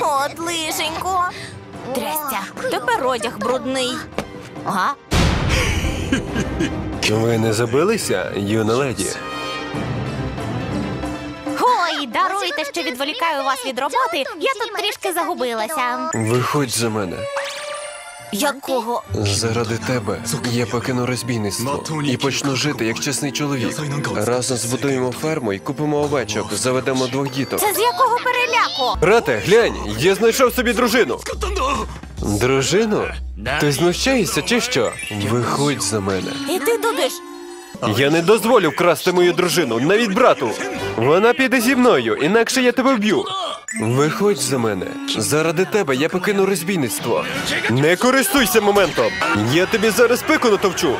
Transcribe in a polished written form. От, лишенько. Трястя, тепер одяг брудний. Ага. Ви не забилися, юна леді? Ой, даруйте, що відволікаю вас від роботи. Я тут трішки загубилася. Виходь за мене. Якого? Заради тебе я покину розбійництво і почну жити як чесний чоловік. Разом збудуємо ферму і купимо овечок, заведемо двох діток. Це з якого переляку? Брате, глянь, я знайшов собі дружину. Дружину? Ти знущаєшся чи що? Виходь за мене. І ти туди ж. Я не дозволю вкрасти мою дружину, навіть брату. Вона піде зі мною, інакше я тебе вб'ю. Виходь за мене. Заради тебе я покину розбійництво. Не користуйся моментом. Я тобі зараз пику натовчу.